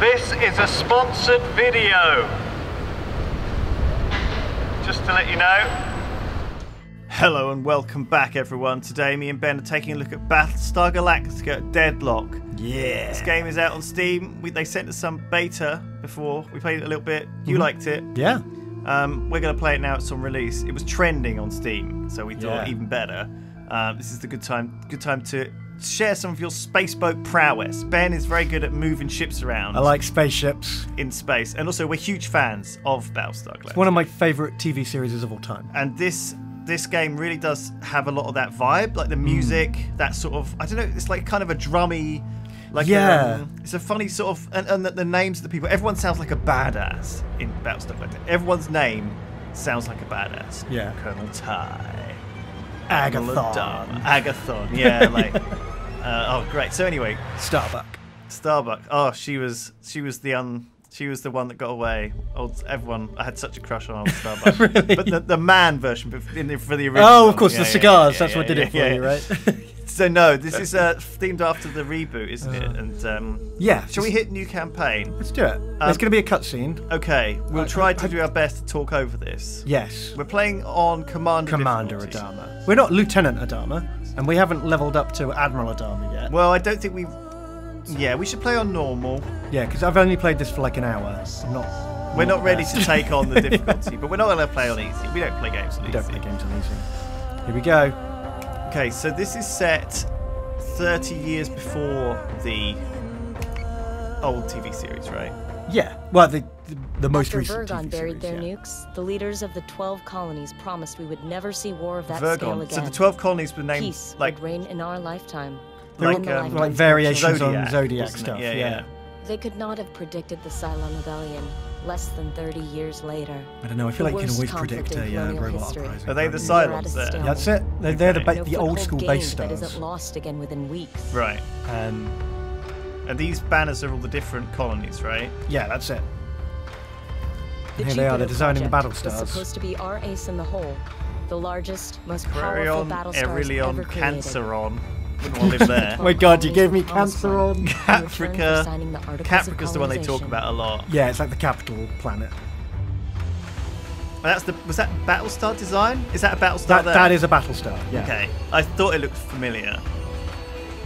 This is a sponsored video. Just to let you know. Hello and welcome back everyone. Today me and Ben are taking a look at Battlestar Galactica Deadlock. Yeah. This game is out on Steam. They sent us some beta before. We played it a little bit. You liked it. Yeah. We're going to play it now. It's on release. It was trending on Steam, so we thought even better. This is the good time to share some of your spaceboat prowess. Ben is very good at moving ships around. I like spaceships. In space. And also we're huge fans of Battlestar Galactica. It's one of my favourite TV series of all time. And this game really does have a lot of that vibe, like the music, that sort of, I don't know, it's like kind of a drummy, like it's a funny sort of, and the names of the people, everyone sounds like a badass in Battlestar Galactica. Everyone's name sounds like a badass. Yeah. Colonel Tigh Agathon. Agathon, yeah, like, oh great. So anyway, Starbuck. Starbuck. Oh, she was the She was the one that got away. I had such a crush on old Starbuck. Really? But the man version for the original. Oh, of course, the cigars. That's what did it for you, right? So no, this is themed after the reboot, isn't it? And yeah, shall we hit new campaign? Let's do it. There's going to be a cutscene. Okay, we'll try to do our best to talk over this. Yes. We're playing on Commander Adama. We're not Lieutenant Adama, and we haven't leveled up to Admiral Adama yet. Well, I don't think we've. Yeah, we should play on normal. Yeah, because I've only played this for like an hour. We're not ready to take on the difficulty, but we're not going to play on easy. We don't play games on easy. Here we go. Okay, so this is set 30 years before the old TV series, right? Yeah. Well, the most recent TV series. Virgon buried their nukes. The leaders of the 12 colonies promised we would never see war of that scale again. So the 12 colonies were named peace like would reign in our lifetime. Like variations on Zodiac stuff. Yeah. They could not have predicted the Cylon rebellion less than 30 years later. I don't know. I feel like you can always predict a robot uprising. Are they the Cylons? That's it. They're the old school base stars. That isn't lost again within weeks. Right. And these banners are all the different colonies, right? Yeah, that's it. And here they are. They're designing the battle stars. It's supposed to be our ace in the hole, the largest, most powerful battle stars ever created. Canceron. Wouldn't want to live there. Oh my god, you gave me Canceron. Caprica. Caprica's the one they talk about a lot. Yeah, it's like the capital planet. Was that Battlestar design? Is that a Battlestar there? That is a Battlestar, yeah. Okay. I thought it looked familiar.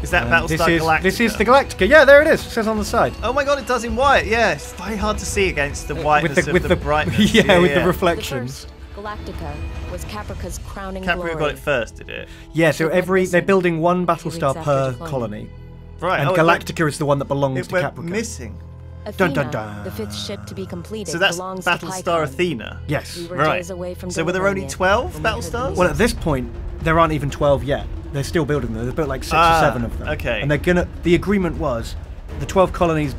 Is that Battlestar Galactica? This is the Galactica. Yeah, there it is. It says on the side. Oh my god, it does in white. Yeah, it's very hard to see against the whiteness with the brightness. Yeah, with the reflections. Galactica was Caprica's crowning glory. Caprica got it first, did it? Yeah, so they're building one Battlestar per colony. Right. And Galactica is the one that belongs to Caprica. Missing. Athena, the fifth ship to be completed. So that's Battlestar Athena. Yes. Right. So were there only 12 Battlestars? Well, at this point, there aren't even 12 yet. They're still building them. There's built like 6 or 7 of them. Okay. And they're gonna. The agreement was, the 12 colonies,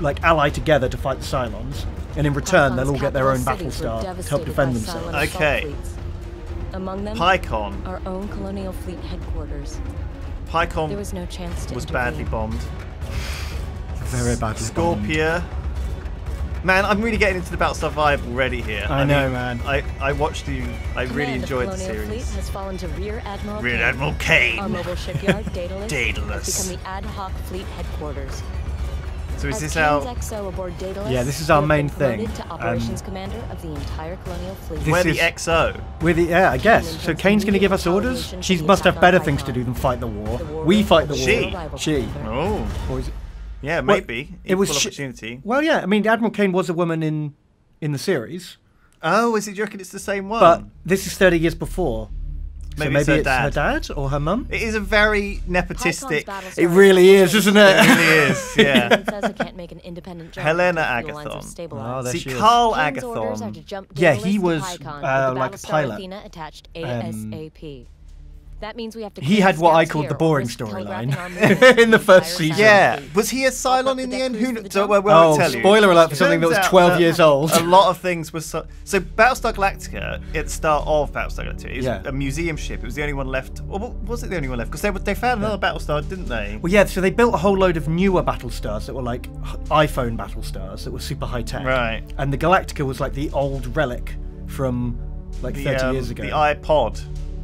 like ally together to fight the Cylons. And in return, they'll all get their own Battlestar to help defend themselves. Okay. Among them, Picon. Our own colonial fleet headquarters. Picon was badly bombed. Very badly bombed. Scorpia. Man, I'm really getting into the Battlestar vibe already here. I know, man. I watched you. I really enjoyed the series. Colonial fleet has fallen to Rear Admiral Kane. Our mobile shipyard, Daedalus, has become the ad hoc fleet headquarters. So is this our... Yeah, this is our main thing. Operations commander of the entire colonial fleet. We're the XO. We're the... Yeah, I guess. So Kane's going to give us orders? She must have better things to do than fight the war. We fight the war. She. Oh. Or is it... Yeah, maybe. Well, it was opportunity. Well, yeah. I mean, Admiral Kane was a woman in the series. Oh, is it? Do you reckon it's the same one? But this is 30 years before. Maybe, so maybe it's her dad or her mum? It is a very nepotistic... It really is, isn't it? It really is, yeah. Helena Agathon. Oh, there she is. Carl Agathon. Yeah, he was like a pilot. That means we have to he had what I called the boring storyline in the first season. Yeah. Was he a Cylon in the end? Who knows? Oh, spoiler alert for something that was 12 years old. A lot of things were... So Battlestar Galactica, at the start of Battlestar Galactica, it was a museum ship. It was the only one left. Or was it the only one left? Because they found another Battlestar, didn't they? Well, yeah, so they built a whole load of newer Battlestars that were like iPhone Battlestars that were super high-tech. Right. And the Galactica was like the old relic from like 30 years ago. The iPod.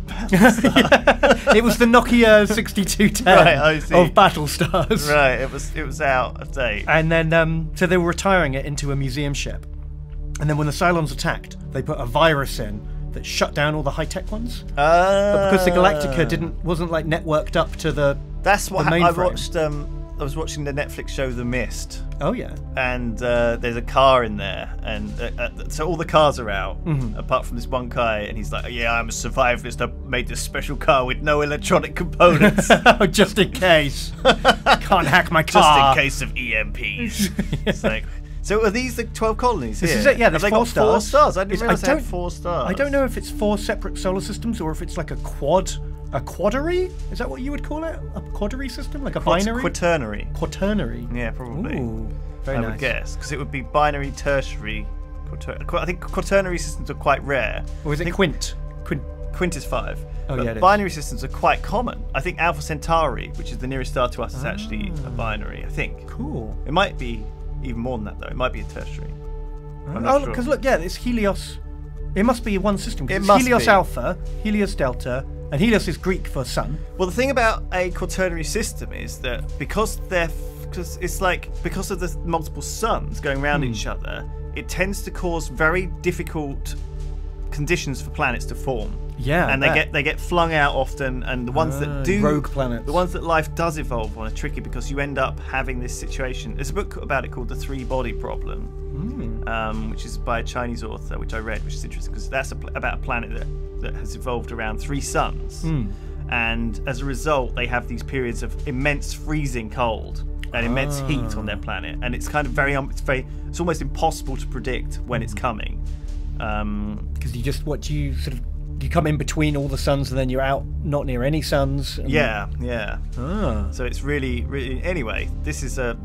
Battlestar. It was the Nokia 6210 of Battlestars. Right, it was out of date. And then so they were retiring it into a museum ship. And then when the Cylons attacked, they put a virus in that shut down all the high-tech ones. But because the Galactica wasn't like networked up to the I was watching the Netflix show The Mist. Oh yeah. And there's a car in there, and so all the cars are out, apart from this one guy, and he's like, "Yeah, I'm a survivalist. I made this special car with no electronic components, just in case. Can't hack my car. Just in case of EMPs." It's like, so are these the 12 colonies here? This is it, yeah. There's four stars. I didn't realize they had 4 stars. I don't know if it's 4 separate solar systems or if it's like a quad. A quadary? Is that what you would call it? A quadary system? Like a binary? Quaternary. Quaternary? Yeah, probably. Ooh, very nice. I would guess, because it would be binary, tertiary, quaternary. I think quaternary systems are quite rare. Or is it quint? Quint is 5. Oh, but yeah, binary systems are quite common. I think Alpha Centauri, which is the nearest star to us, is actually a binary, I think. Cool. It might be even more than that, though. It might be a tertiary. Oh, because look, yeah, it's Helios. It must be one system. It must be. Helios Alpha, Helios Delta, and Helios is Greek for sun. Well, the thing about a quaternary system is that because of the multiple suns going around each other, it tends to cause very difficult conditions for planets to form. Yeah, and they get flung out often, and the ones that do rogue planets, the ones that life does evolve on, are tricky because you end up having this situation. There's a book about it called The Three-Body Problem. Which is by a Chinese author, which I read, which is interesting because that's about a planet that has evolved around 3 suns, and as a result they have these periods of immense freezing cold and immense heat on their planet, and it's kind of it's almost impossible to predict when it's coming, because you come in between all the suns and then you're out not near any suns. So it's really anyway, this is a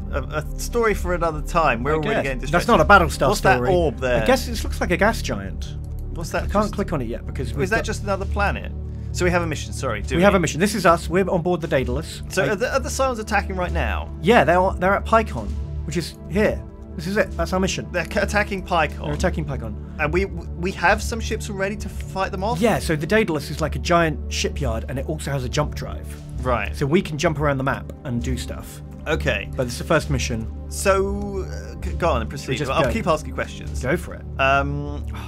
story for another time. We're already getting distracted. That's not a Battlestar story. What's that orb there? I guess it looks like a gas giant. What's that? I can't click on it yet because is that just another planet? So we have a mission, sorry. We have a mission. This is us. We're on board the Daedalus. So are the Cylons attacking right now? Yeah, they're at Picon, which is here. This is it. That's our mission. They're attacking Picon. They're attacking Picon. And we have some ships already to fight them off? Yeah, so the Daedalus is like a giant shipyard, and it also has a jump drive. Right. So we can jump around the map and do stuff. Okay. But it's the first mission. So, go on and proceed. I'll keep asking questions. Go for it.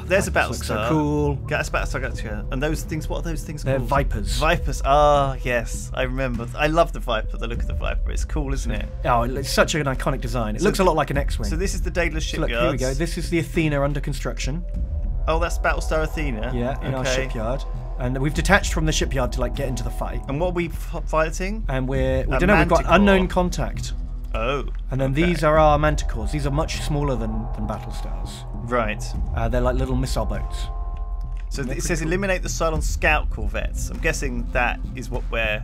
There's a Battlestar. So cool. That's Battlestar Galactica. And those things, what are those things called? They're Vipers. Vipers. Ah, yes. I remember. I love the Viper, the look of the Viper. It's cool, isn't it? Oh, it's such an iconic design. It looks a lot like an X-Wing. So this is the Daedalus shipyard. Look, here we go. This is the Athena under construction. Oh, that's Battlestar Athena. Yeah, in our shipyard. And we've detached from the shipyard to like get into the fight. And what are we fighting? And we don't know. We've got unknown contact. Oh. And then these are our Manticores. These are much smaller than Battlestars. Right. They're like little missile boats. So it says eliminate the Cylon scout corvettes. I'm guessing that is what we're.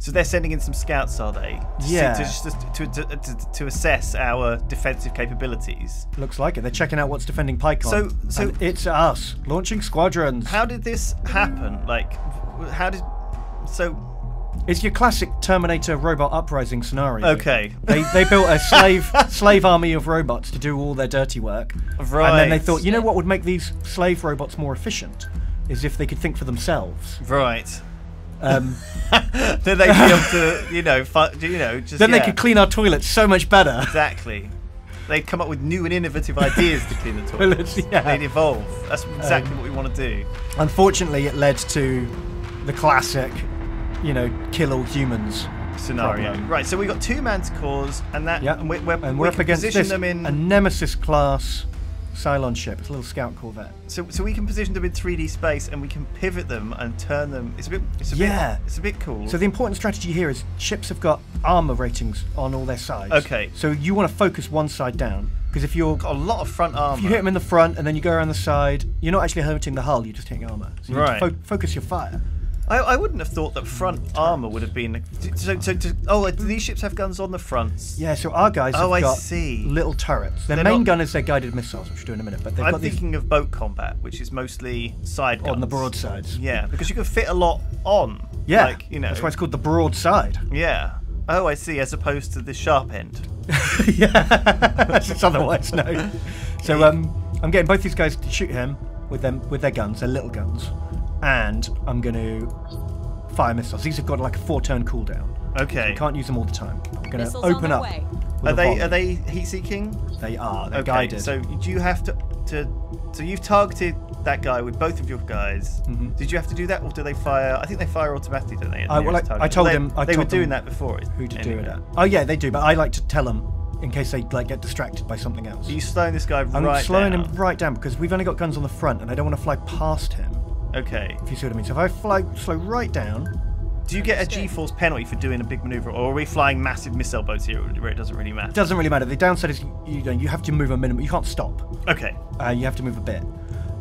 So they're sending in some scouts, are they? To assess our defensive capabilities. Looks like it. They're checking out what's defending Picon. So it's us launching squadrons. How did this happen? Like, how did? So it's your classic Terminator robot uprising scenario. Okay. They built a slave army of robots to do all their dirty work. Right. And then they thought, you know what would make these slave robots more efficient? Is if they could think for themselves. Right. Then they'd be able to, they could clean our toilets so much better. Exactly. They'd come up with new and innovative ideas to clean the toilets. They'd evolve. That's exactly what we want to do. Unfortunately, it led to the classic, kill all humans scenario. Problem. Right. So we got 2 Manticores, and that, and we're up against a Nemesis class Cylon ship. It's a little scout corvette. So we can position them in 3D space, and we can pivot them and turn them. It's a bit cool. So the important strategy here is ships have got armor ratings on all their sides. Okay. So you want to focus one side down, because if you've got a lot of front armor, if you hit them in the front and then you go around the side, you're not actually hurting the hull. You're just hitting armor. So you need to focus your fire. I wouldn't have thought that front armor would have been. Do these ships have guns on the fronts? Yeah, so our guys have got little turrets. Their main gun is their guided missiles, which we'll do in a minute. But I'm thinking of boat combat, which is mostly side guns. On the broadsides. Yeah, because you can fit a lot on. Yeah, that's why it's called the broadside. Yeah. Oh, I see, as opposed to the sharp end. That's it's otherwise known. So I'm getting both these guys to shoot him with their guns, their little guns. and I'm going to fire missiles. These have got like a 4-turn cooldown. Okay. So you can't use them all the time. I'm going to open up. Are they heat seeking? They are. They're guided. So do you have to you've targeted that guy with both of your guys. Mm-hmm. Did you have to do that, or do they fire? I think they fire automatically, don't they? Well, I told them they were doing that before. Who to do it at? Oh yeah, they do. But I like to tell them in case they like get distracted by something else. Are you slowing this guy right down? I'm slowing him right down because we've only got guns on the front, and I don't want to fly past him. Okay. If you see what I mean. So if I slow right down. Do you get a G-force penalty for doing a big maneuver, or are we flying massive missile boats here where it doesn't really matter? It doesn't really matter. The downside is you have to move a minimum. You can't stop. Okay. You have to move a bit.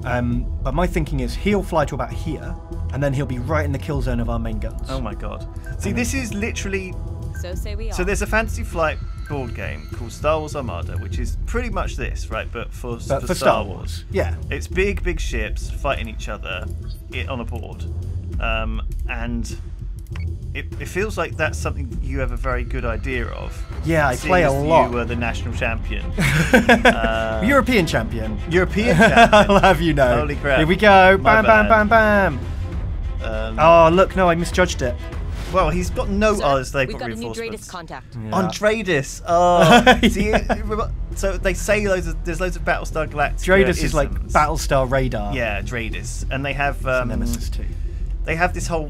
But my thinking is he'll fly to about here, and then he'll be right in the kill zone of our main guns. Oh my god. See, this is literally... So say we are. So there's a Fantasy Flight board game called Star Wars Armada, which is pretty much this, right? But for Star Wars. Yeah. It's big, big ships fighting each other on a board. And... It feels like that's something that you have a very good idea of. Yeah, I play a lot. You were the national champion. European champion. European champion. I'll have you know. Holy crap. Here we go. Bam, bam, bam, bam, bam. Oh, look. No, I misjudged it. Well, he's got no... we've got a new Dradis contact. Yeah. On Dradis. Oh. So they say there's loads of Battlestar Galactica. Dradis is like Battlestar Radar. Yeah, Dradis. And they have... Nemesis too. They have this whole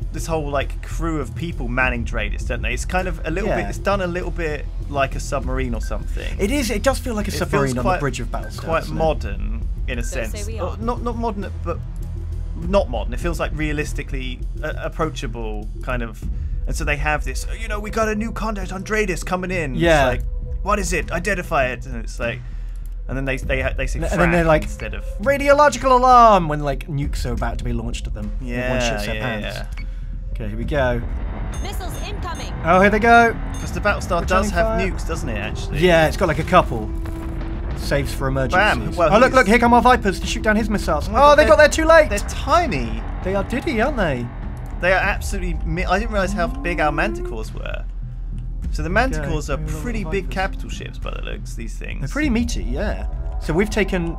like crew of people manning Dradis, don't they? It's kind of a little bit. It's done a little bit like a submarine or something. It is. It does feel like a submarine on the bridge of Battlestar. Quite modern in a sense. Not modern, but not modern. It feels like realistically approachable kind of. And so they have this. We got a new contact on Dradis coming in. Yeah. It's like, what is it? Identify it. And it's like. And then they say and then they're like instead of radiological alarm when like nukes are about to be launched at them. Yeah, one shits their pants. Yeah. Okay, here we go. Missiles incoming. Oh, here they go. Because the Battlestar does have nukes, doesn't it? Actually. Yeah, it's got like a couple. Saves for emergencies. Bam. Well, oh look! Here come our Vipers to shoot down his missiles. Oh, they got there too late. They're tiny. They are diddy, aren't they? They are absolutely. I didn't realize how big our Manticores were. So the Manticores are pretty big capital ships by the looks, these things. They're pretty meaty, yeah. So we've taken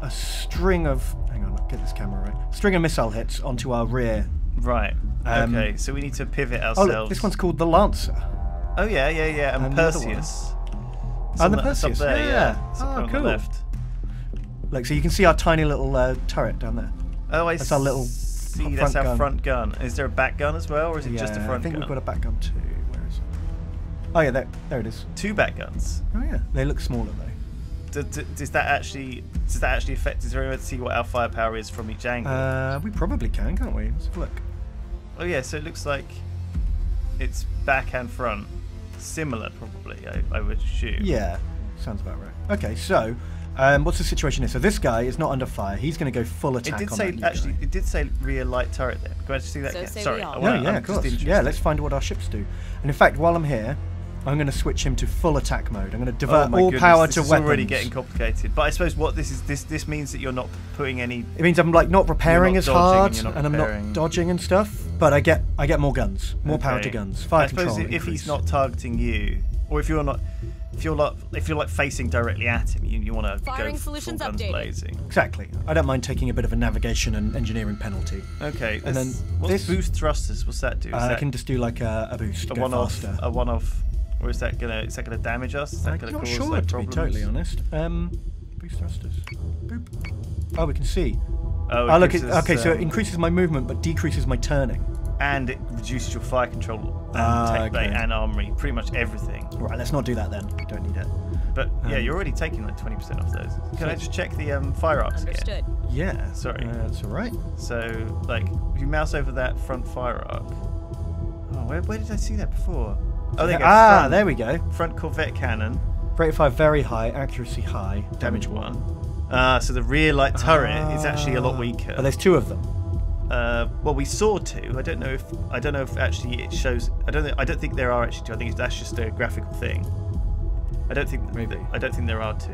a string of... Hang on, get this camera right. A string of missile hits onto our rear. Right. Okay, so we need to pivot ourselves. Oh, look, this one's called the Lancer. Oh, yeah. And Perseus. And the Perseus, there, yeah. Oh, cool. Look, so you can see our tiny little turret down there. Oh, I see. That's our little front gun. Is there a back gun as well, or is it just a front gun? I think we've got a back gun too. Oh yeah, there it is. 2 back guns. Oh yeah, they look smaller though. Does that actually affect? Is there any way to see what our firepower is from each angle? We probably can, can't we? Let's have a look. Oh yeah, so it looks like it's back and front, similar probably. I would assume. Yeah, sounds about right. Okay, so what's the situation here? So this guy is not under fire. He's going to go full attack. It did say rear light turret there. Can I just see that again? Sorry. No, yeah, of course. Yeah, let's find what our ships do. And in fact, while I'm here. I'm going to switch him to full attack mode. I'm going to divert all power to weapons. This is already getting complicated. But I suppose what this is, this means that you're not putting any. It means I'm like not repairing as hard, and I'm not dodging and stuff. But I get more guns, more power to guns. Fire control. I suppose if he's not targeting you, or if you're like facing directly at him, you want to go full guns blazing. Exactly. I don't mind taking a bit of a navigation and engineering penalty. Okay. And then what's boost thrusters? What's that do? I can just do like a boost. A one-off. Or is that gonna damage us? Is that gonna cause problems? To be totally honest. Boost thrusters. Boop. Oh, we can see. Oh, look. Okay, so it increases my movement but decreases my turning. And it reduces your fire control and tech bay and armory, pretty much everything. Right, let's not do that then. We don't need it. But yeah, you're already taking like 20% off those. Can I just check the fire arcs again? Yeah. Sorry. That's all right. So like, if you mouse over that front fire arc. Oh, where did I see that before? Oh, there you go. There we go. Front Corvette cannon. Rate of fire very high, accuracy high, damage 1. So the rear light turret is actually a lot weaker. But there's 2 of them. Well, we saw 2. I don't know if actually it shows. I don't think there are actually 2. I think that's just a graphical thing. I don't think there are 2.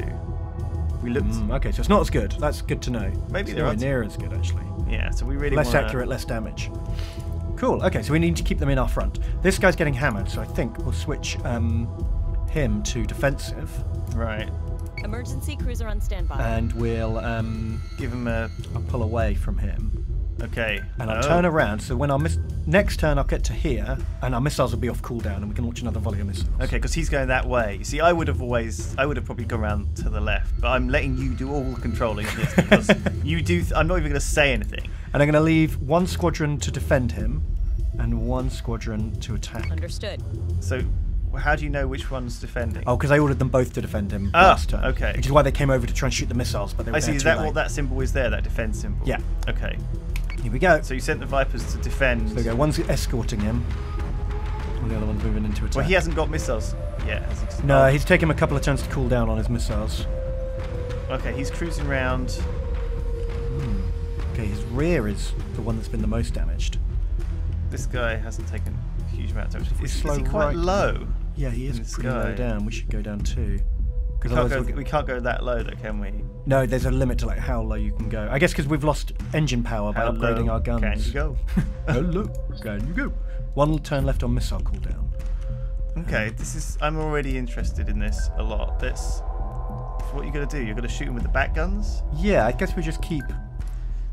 We looked. Okay, so it's not as good. That's good to know. Maybe they're near as good actually. Yeah. So we really less accurate, less damage. Cool, okay, so we need to keep them in our front. This guy's getting hammered, so I think we'll switch him to defensive. Right. Emergency cruiser on standby. And we'll give him a pull away from him. Okay. And I'll turn around, so when I next turn I'll get to here, and our missiles will be off cooldown, and we can launch another volley of missiles. Okay, because he's going that way. You see, I would have probably gone around to the left, but I'm letting you do all the controlling of this because you do. I'm not even going to say anything. And I'm going to leave one squadron to defend him, and one squadron to attack. Understood. So, how do you know which one's defending? Oh, because I ordered them both to defend him last turn. Okay. Which is why they came over to try and shoot the missiles, but they were too late. I see. Is that what that symbol is there? That defense symbol. Yeah. Okay. Here we go. So you sent the Vipers to defend. So we go. One's escorting him, and the other one's moving into attack. Well, he hasn't got missiles yet. No, he's taken him a couple of turns to cool down on his missiles. Okay, he's cruising round. Okay, his rear is the one that's been the most damaged. This guy hasn't taken a huge amount of damage. Is he quite low? Yeah, he is pretty low down. We should go down too. We can't go that low, though, can we? No, there's a limit to like how low you can go. I guess because we've lost engine power by upgrading our guns. Can you go? Hello, can you go? One turn left on missile cooldown. Okay, this is. I'm already interested in this a lot. That's what you're gonna do. You're gonna shoot him with the back guns. Yeah, I guess we just keep.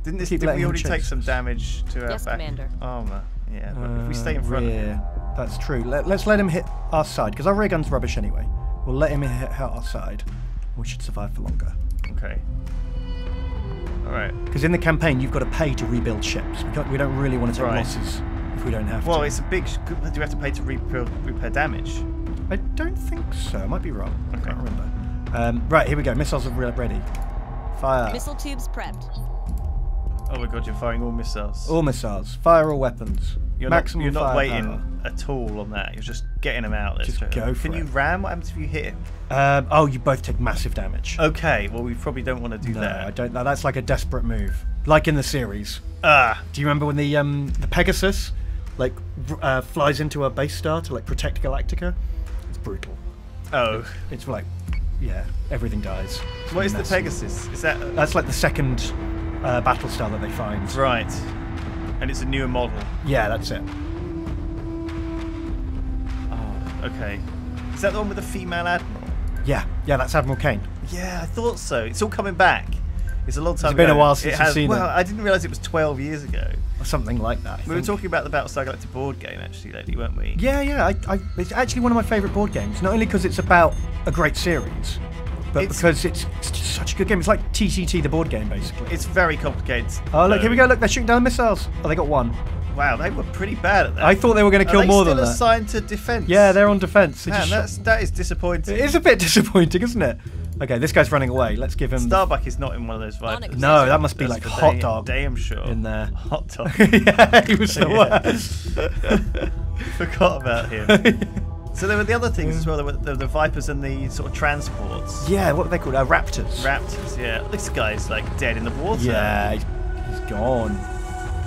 Didn't we already take some damage to our back armor? Yeah, but if we stay in front of him. That's true. Let's let him hit our side because our rear gun's rubbish anyway. We'll let him hit our side. We should survive for longer. Okay. All right. Because in the campaign, you've got to pay to rebuild ships. We don't really want to take losses if we don't have to. Well, it's a big. Do you have to pay to repair damage? I don't think so. I might be wrong. Okay. I can't remember. Right, here we go. Missiles are ready. Fire. Missile tubes prepped. Oh my God! You're firing all missiles. All missiles. Fire all weapons. You're not waiting at all on that. You're just getting them out. Can you ram? What happens if you hit him? Oh, you both take massive damage. Okay. Well, we probably don't want to do that. No, I don't. That's like a desperate move, like in the series. Do you remember when the Pegasus like flies into a base star to like protect Galactica? It's brutal. Oh. It's like, yeah, everything dies. What is the Pegasus? Is that? That's like the second. Battlestar that they find. Right. And it's a newer model. Yeah, that's it. Oh, okay. Is that the one with the female admiral? Yeah, yeah, that's Admiral Kane. Yeah, I thought so. It's all coming back. It's a long time ago. It's been a while since you've seen it. Well, I didn't realise it was 12 years ago. Or something like that. We were talking about the Battlestar Galactica board game actually lately, weren't we? Yeah, yeah. It's actually one of my favourite board games. Not only because it's about a great series, but because it's just such a good game. It's like TCT, the board game, basically. It's very complicated. Oh, look, here we go. Look, they're shooting down the missiles. Oh, they got one. Wow, they were pretty bad at that. I thought they were going to kill more than that. Are they still assigned to defense? Yeah, they're on defense. Man, that is disappointing. It is a bit disappointing, isn't it? Okay, this guy's running away. Let's give him... Starbuck is not in one of those Vipers. No, that must be like Hot Dog. Damn sure. In there. Hot Dog. Yeah, he was the worst. Forgot about him. So there were the other things as well. There were the Vipers and the sort of transports. Yeah, what were they called? Raptors. Raptors, yeah. This guy's like dead in the water. Yeah, he's gone.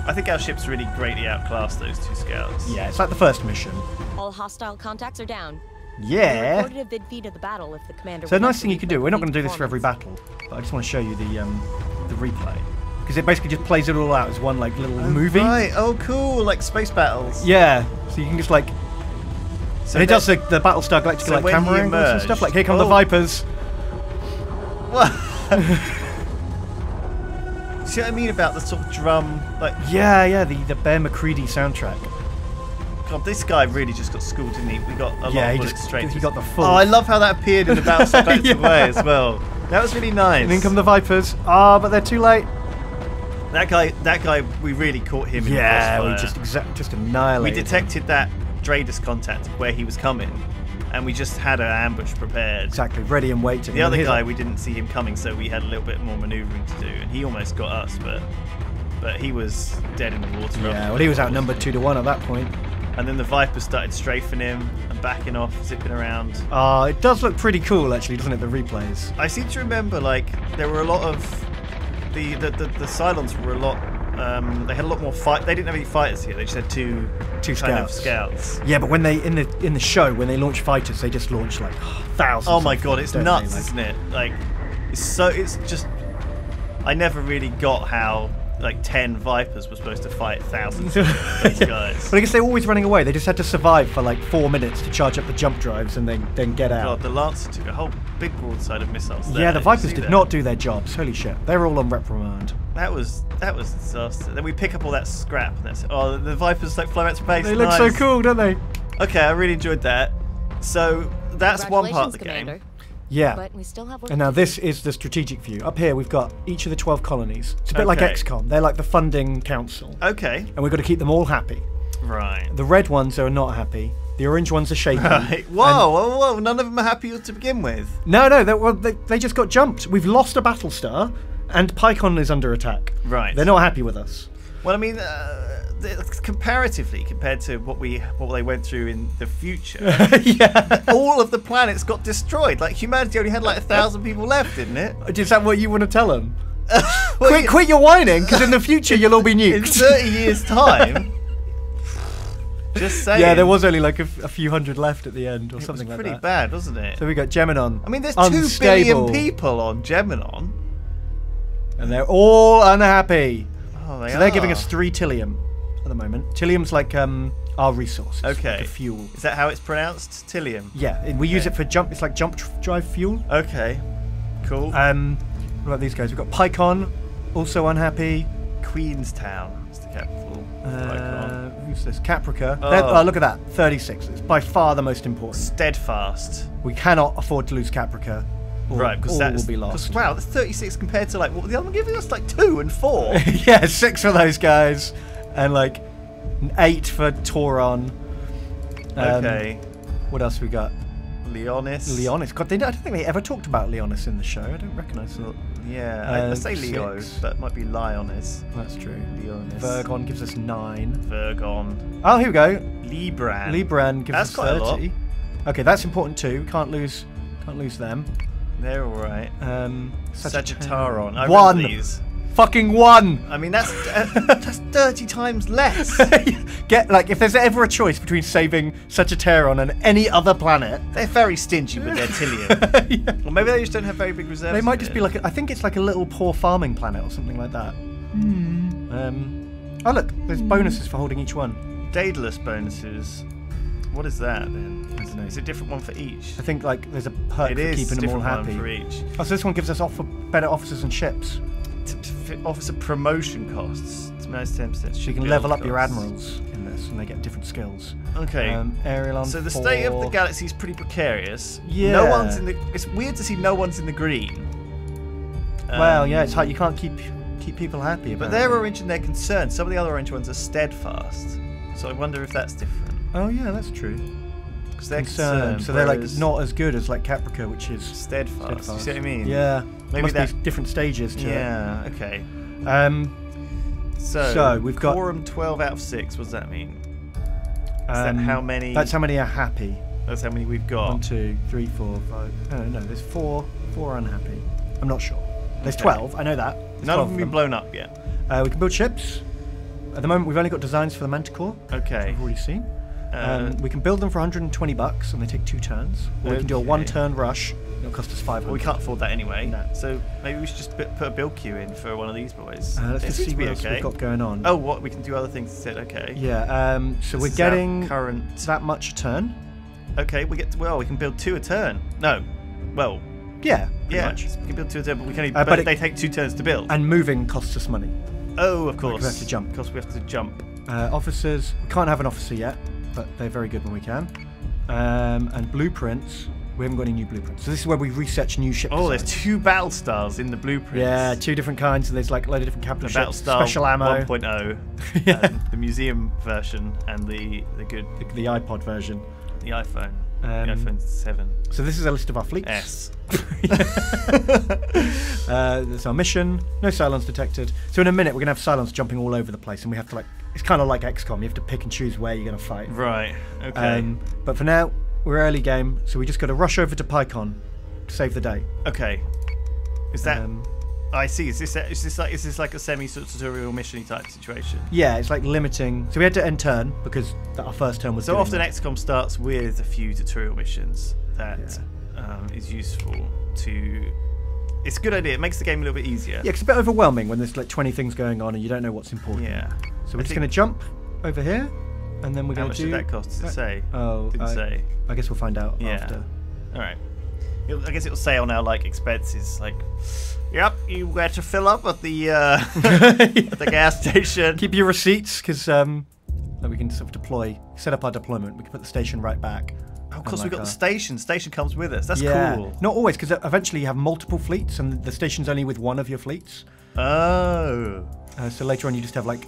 I think our ships really greatly outclassed those two scouts. Yeah, it's like the first mission. All hostile contacts are down. Yeah. We recorded a vid feed of the battle if the commander. So a nice thing you can do. We're not going to do this for every battle, but I just want to show you the replay. Because it basically just plays it all out as one like little movie. Right. Oh, cool. Like space battles. Yeah. So you can just like. So and it does the Battlestar Galactica so like camera angles and stuff. Like here come the Vipers. What? See what I mean about the sort of drum? Like yeah, the Bear McCready soundtrack. God, this guy really just got schooled, didn't he? We got a lot of bullets straight. He got the full. Oh, I love how that appeared in the Battlestar Galactica way as well. That was really nice. And then come the Vipers. Ah, but they're too late. That guy, we really caught him. Yeah, in the crossfire. We just annihilated. We detected that. Dradis contact where he was coming, and we just had our ambush prepared. Exactly, ready and waiting. The other guy, we didn't see him coming, so we had a little bit more manoeuvring to do, and he almost got us, but he was dead in the water. Yeah, well, he was outnumbered 2-1 at that point. And then the Viper started strafing him and backing off, zipping around. Ah, it does look pretty cool, actually, doesn't it? The replays. I seem to remember like there were a lot of the Cylons were a lot. They had a lot more fight. They didn't have any fighters here. They just had two scouts. Yeah, but when they in the show when they launch fighters, they just launch like thousands. Oh my God, it's nuts, isn't it? Like, it's just. I never really got how like 10 Vipers were supposed to fight thousands of those guys. But I guess they were always running away. They just had to survive for like 4 minutes to charge up the jump drives and then get out. God, the Lancer took a whole big broadside of missiles there. Yeah, the Vipers did not do their jobs. Holy shit. They were all on reprimand. That was a disaster. Then we pick up all that scrap. And that's, oh, the Vipers like fly out to space. They look so cool, don't they? Okay, I really enjoyed that. So that's one part of the game. Yeah, but we still have, and now this is the strategic view. Up here we've got each of the 12 colonies. It's a bit like XCOM. They're like the funding council. Okay. And we've got to keep them all happy. Right. The red ones are not happy. The orange ones are shaking. Right. Whoa, none of them are happy to begin with. No, they just got jumped. We've lost a Battlestar, and Picon is under attack. Right. They're not happy with us. Well, I mean, comparatively, compared to what they went through in the future, yeah, all of the planets got destroyed. Like, humanity only had like 1,000 people left, didn't it? Is that what you want to tell them? Quit your whining, because in the future you'll all be nuked. In 30 years' time. Just saying. Yeah, there was only like a few hundred left at the end, or it something like that. It was pretty bad, wasn't it? So we got Geminon. I mean, there's 2 billion people on Geminon, and they're all unhappy. Oh, they're giving us 3 Tylium at the moment. Tylium's like our resource. Okay. Like fuel. Is that how it's pronounced? Tylium? Yeah. We use it for jump. It's like jump drive fuel. Okay. Cool. What about these guys? We've got Picon, also unhappy. Queenstown is the capital. Who's this? Caprica. Oh. Look at that. 36. It's by far the most important. Steadfast. We cannot afford to lose Caprica. Right, because that will be lost. Wow, that's 36 compared to like what the other one giving us, like 2 and 4. Yeah, 6 for those guys, and like 8 for Tauron. Okay. What else we got? Leonis. Leonis. God, I don't think they ever talked about Leonis in the show. I don't recognise it. Yeah, I say Leo, 6. But it might be Lionis. That's true. Leonis. Virgon gives us 9. Virgon. Oh, here we go. Libran. Libran gives us 30. That's quite a lot. Okay, that's important too. Can't lose them. They're all right. Sagittaron. Fucking 1. I mean, that's that's 30 times less. If there's ever a choice between saving Sagittaron and any other planet, they're very stingy with their Tylium. Yeah. Or maybe they just don't have very big reserves. They might just be like I think it's like a little poor farming planet or something like that. Mm. Oh look, there's bonuses for holding each one. Daedalus bonuses. What is that then? I don't know. It's a different one for each. I think like there's a perk for keeping them all happy. It is a different one for each. Oh, so this one gives us better officers and ships. Officer promotion costs. It's minus 10%. You can level up your admirals in this, and they get different skills. Okay. Aerilon. So the state of the galaxy is pretty precarious. Yeah. No one's in the. It's weird to see no one's in the green. Well, yeah, it's hard. You can't keep people happy. But they're orange and they're concerned. Some of the other orange ones are steadfast. So I wonder if that's different. Oh yeah, that's true. Because they're concerned, so they're like not as good as like Caprica, which is steadfast. You see what I mean? Yeah. Maybe there's different stages to it. Yeah. Okay. So we've got quorum 12 out of 6. What does that mean? Is that how many? That's how many are happy. That's how many we've got. 1, 2, 3, 4, 5. Oh, no, there's 4 unhappy. I'm not sure. There's 12. I know that. None of them have been blown up yet. We can build ships. At the moment, we've only got designs for the Manticore. Okay. Which we've already seen. We can build them for 120 bucks, and they take 2 turns. Or we can do a 1-turn rush. It'll cost us 500. Well, we can't afford that anyway. No. So maybe we should just put a build queue in for one of these boys. Let's just see what else we've got going on. Oh, what? We can do other things instead. Okay. Yeah. So this we're getting that much a turn. Okay. We can build 2 a turn. No. Well. Yeah. Pretty much. We can build 2 a turn, but we can only. But they take 2 turns to build. And moving costs us money. Oh, of course. We have to jump. Of course, we have to jump. Officers. We can't have an officer yet. But they're very good when we can. And blueprints. We haven't got any new blueprints. So this is where we research new ships. Oh, there's 2 Battlestars in the blueprints. Yeah, 2 different kinds. And there's like a load of different capital ships. Battlestar special ammo. 1.0. Yeah. The museum version and the good... The iPod version. The iPhone. The iPhone 7. So this is a list of our fleets. Yes. That's our mission. No Cylons detected. So in a minute we're going to have Cylons jumping all over the place, and we have to like... It's kind of like XCOM. You have to pick and choose where you're going to fight. Right. Okay. But for now, we're early game, so we just got to rush over to Picon to save the day. Okay. Is that? I see. Is this like a semi-tutorial mission type situation? Yeah, it's like limiting. So we had to end turn because our first turn was. So often XCOM starts with a few tutorial missions that is useful to It's a good idea. It makes the game a little bit easier. Yeah, it's a bit overwhelming when there's like 20 things going on and you don't know what's important. Yeah. So we're just going to jump over here, and then we're going to do... How much did that cost? Does it say? Oh, didn't say. I guess we'll find out after. All right. I guess it'll say on our like expenses, like, yep, you had to fill up at the at the gas station. Keep your receipts, because we can sort of deploy, set up our deployment. We can put the station right back. Oh, of course, like we got the station. Station comes with us. That's cool. Not always, because eventually you have multiple fleets, and the station's only with one of your fleets. Oh. So later on, you just have like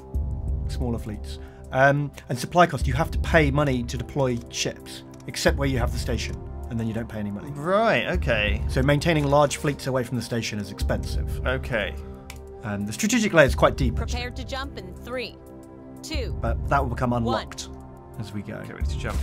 smaller fleets. And supply cost, you have to pay money to deploy ships, except where you have the station, and then you don't pay any money. Right. Okay. So maintaining large fleets away from the station is expensive. Okay. The strategic layer is quite deep. Prepare to jump in 3, 2. But that will become unlocked as we go. Get ready to jump.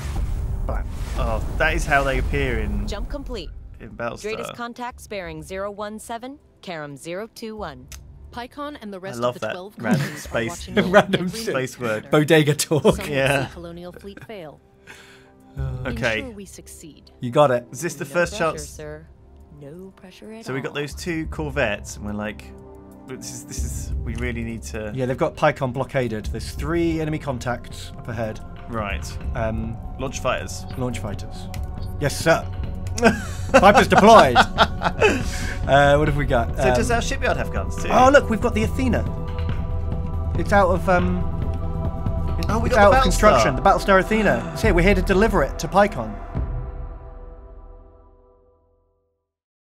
Bam. Oh, that is how they appear in. Jump complete. In Battlestar. Dradis contacts bearing 017, Carom 021. Picon and the rest of the 12 colonies are watching the random space word. Bodega talk. Some colonial fleet fail. Okay. Ensure we succeed. You got it. Is this the first chance? Sir. No pressure at all. So we got those two corvettes, and we're like, this is we really need to. Yeah, they've got Picon blockaded. There's 3 enemy contacts up ahead. Right. Launch fighters. Launch fighters. Yes, sir. Viper's deployed. What have we got? So does our shipyard have guns too? Oh look, we've got the Athena. It's out of it's out of construction. The Battlestar Athena. It's here. We're here to deliver it to Picon.